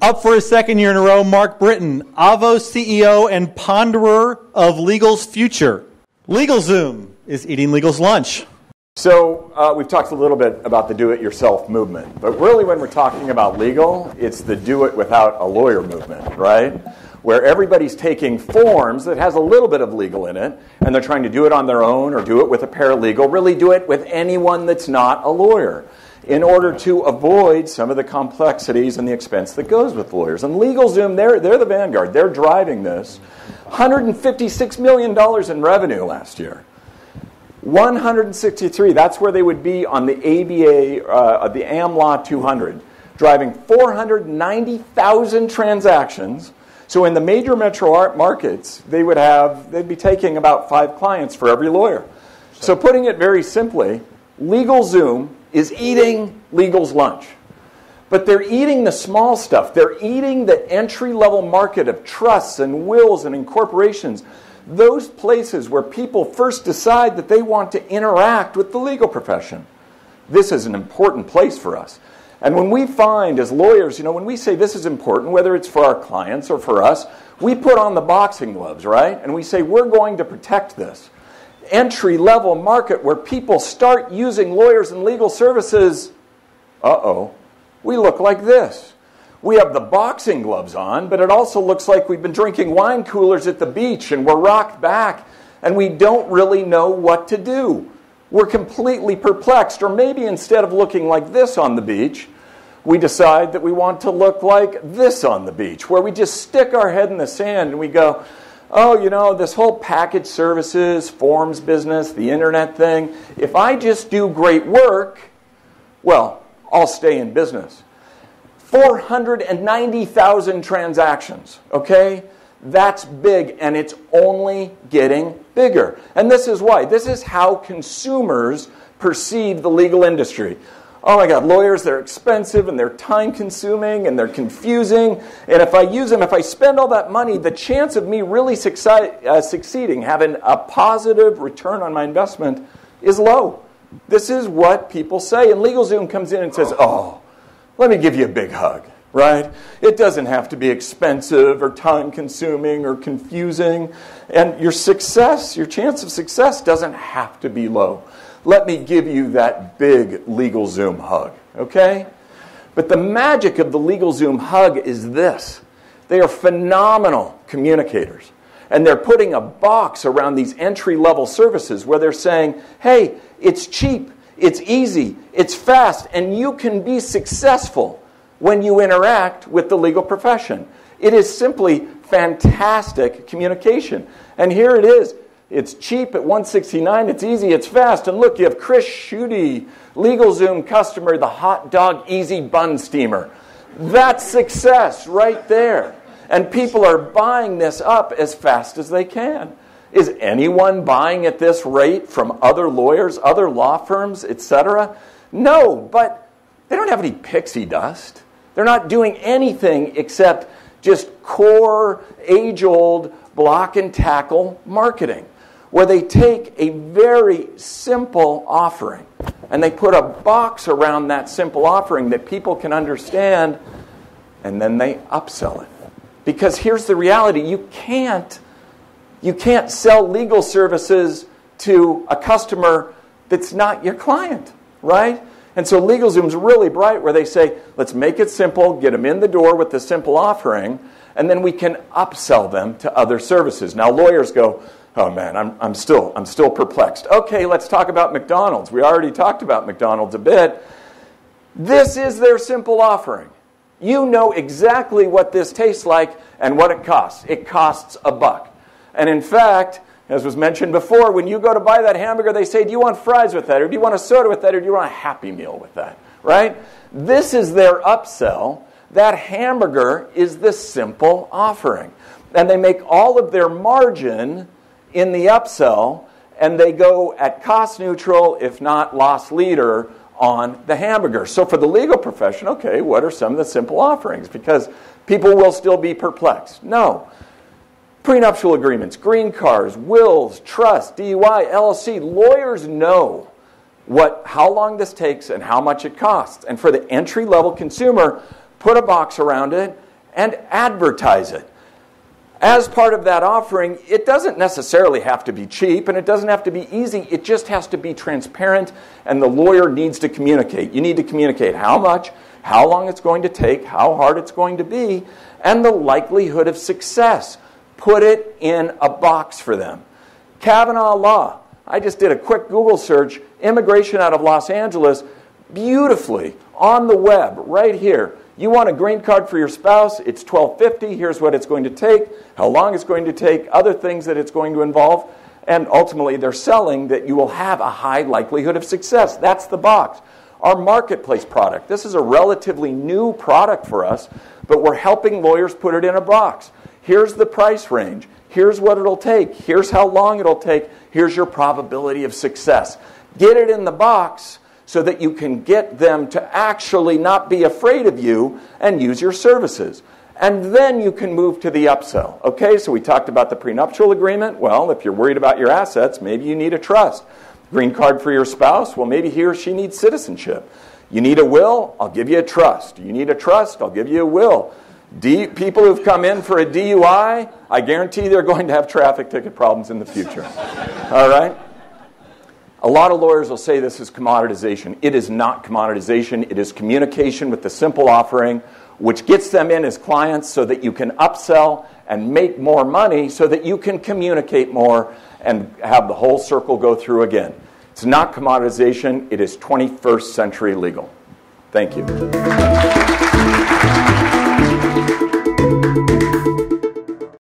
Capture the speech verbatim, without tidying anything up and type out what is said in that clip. Up for his second year in a row, Mark Britton, Avvo C E O and ponderer of Legal's future. LegalZoom is eating Legal's lunch. So uh, we've talked a little bit about the do-it-yourself movement, but really when we're talking about legal, it's the do-it-without-a-lawyer movement, right? Where everybody's taking forms that has a little bit of legal in it, and they're trying to do it on their own or do it with a paralegal, really do it with anyone that's not a lawyer, in order to avoid some of the complexities and the expense that goes with lawyers. And LegalZoom, they're, they're the vanguard. They're driving this. one hundred fifty-six million dollars in revenue last year. one hundred sixty-three, that's where they would be on the A B A, uh, the AmLaw two hundred, driving four hundred ninety thousand transactions. So in the major metro markets, they would have, they'd be taking about five clients for every lawyer. So putting it very simply, LegalZoom is eating legal's lunch. But they're eating the small stuff. They're eating the entry-level market of trusts and wills and incorporations. Those places where people first decide that they want to interact with the legal profession. This is an important place for us. And when we find as lawyers, you know, when we say this is important, whether it's for our clients or for us, we put on the boxing gloves, right? And we say we're going to protect this entry-level market where people start using lawyers and legal services. Uh-oh, we look like this. We have the boxing gloves on, but it also looks like we've been drinking wine coolers at the beach and we're rocked back and we don't really know what to do. We're completely perplexed, or maybe instead of looking like this on the beach, we decide that we want to look like this on the beach, where we just stick our head in the sand and we go, oh, you know, this whole package services, forms business, the internet thing, if I just do great work, well, I'll stay in business. four hundred ninety thousand transactions, okay? That's big, and it's only getting bigger. And this is why. This is how consumers perceive the legal industry. Oh, my God, lawyers, they're expensive, and they're time-consuming, and they're confusing. And if I use them, if I spend all that money, the chance of me really succeed, uh, succeeding, having a positive return on my investment is low. This is what people say. And LegalZoom comes in and says, oh, let me give you a big hug, right? It doesn't have to be expensive or time-consuming or confusing. And your success, your chance of success doesn't have to be low. Let me give you that big LegalZoom hug, okay? But the magic of the LegalZoom hug is this. They are phenomenal communicators. And they're putting a box around these entry-level services where they're saying, hey, it's cheap. It's easy, it's fast, and you can be successful when you interact with the legal profession. It is simply fantastic communication. And here it is. It's cheap at one hundred sixty-nine dollars, it's easy, it's fast. And look, you have Chris Shudy, LegalZoom customer, the hot dog easy bun steamer. That's success right there. And people are buying this up as fast as they can. Is anyone buying at this rate from other lawyers, other law firms, et cetera? No, but they don't have any pixie dust. They're not doing anything except just core, age-old, block-and-tackle marketing, where they take a very simple offering, and they put a box around that simple offering that people can understand, and then they upsell it. Because here's the reality. You can't You can't sell legal services to a customer that's not your client, right? And so LegalZoom's really bright where they say, let's make it simple, get them in the door with the simple offering, and then we can upsell them to other services. Now lawyers go, oh man, I'm, I'm, still, I'm still perplexed. Okay, let's talk about McDonald's. We already talked about McDonald's a bit. This is their simple offering. You know exactly what this tastes like and what it costs. It costs a buck. And in fact, as was mentioned before, when you go to buy that hamburger, they say, do you want fries with that? Or do you want a soda with that? Or do you want a Happy Meal with that? Right? This is their upsell. That hamburger is the simple offering. And they make all of their margin in the upsell, and they go at cost neutral, if not loss leader, on the hamburger. So for the legal profession, okay, what are some of the simple offerings? Because people will still be perplexed. No. Prenuptial agreements, green cars, wills, trust, D U I, L L C. Lawyers know what, how long this takes and how much it costs. And for the entry-level consumer, put a box around it and advertise it. As part of that offering, it doesn't necessarily have to be cheap, and it doesn't have to be easy. It just has to be transparent, and the lawyer needs to communicate. You need to communicate how much, how long it's going to take, how hard it's going to be, and the likelihood of success. Put it in a box for them. Kavanaugh Law. I just did a quick Google search. Immigration out of Los Angeles, beautifully, on the web, right here. You want a green card for your spouse, it's twelve fifty, here's what it's going to take, how long it's going to take, other things that it's going to involve, and ultimately they're selling that you will have a high likelihood of success. That's the box. Our marketplace product, this is a relatively new product for us, but we're helping lawyers put it in a box. Here's the price range, here's what it'll take, here's how long it'll take, here's your probability of success. Get it in the box, so that you can get them to actually not be afraid of you and use your services. And then you can move to the upsell. Okay, so we talked about the prenuptial agreement. Well, if you're worried about your assets, maybe you need a trust. Green card for your spouse, well, maybe he or she needs citizenship. You need a will, I'll give you a trust. You need a trust, I'll give you a will. D- people who've come in for a D U I, I guarantee they're going to have traffic ticket problems in the future. All right? A lot of lawyers will say this is commoditization. It is not commoditization. It is communication with the simple offering, which gets them in as clients so that you can upsell and make more money so that you can communicate more and have the whole circle go through again. It's not commoditization. It is twenty-first century legal. Thank you.